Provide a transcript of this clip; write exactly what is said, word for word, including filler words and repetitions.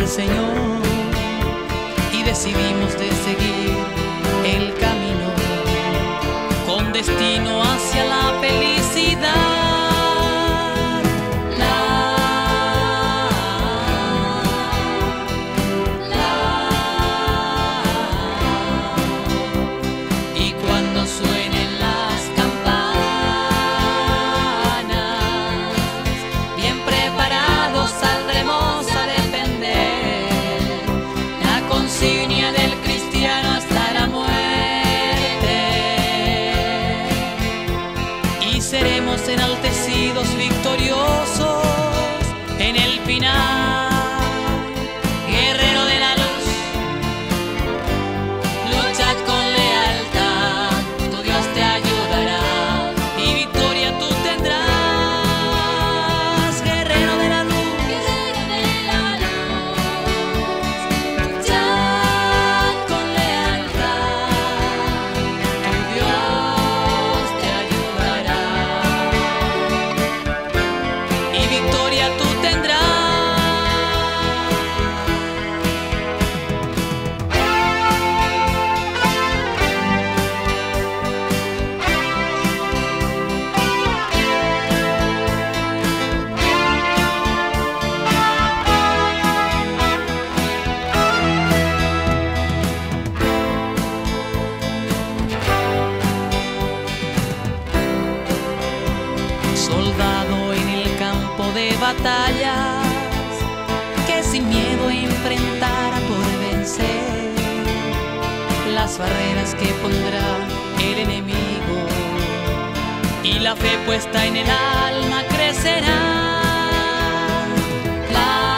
al Señor y decidimos de seguir el camino con destino hacia la felicidad. Seremos enaltecidos, victoriosos en el final. Guerrero de la luz, luchad con lealtad, tu Dios te ayudará y victoria tú tendrás. Guerrero de la luz, guerrero de la luz, luchad con lealtad, tu Dios. Soldado en el campo de batallas, que sin miedo enfrentará por vencer las barreras que pondrá el enemigo, y la fe puesta en el alma crecerá. La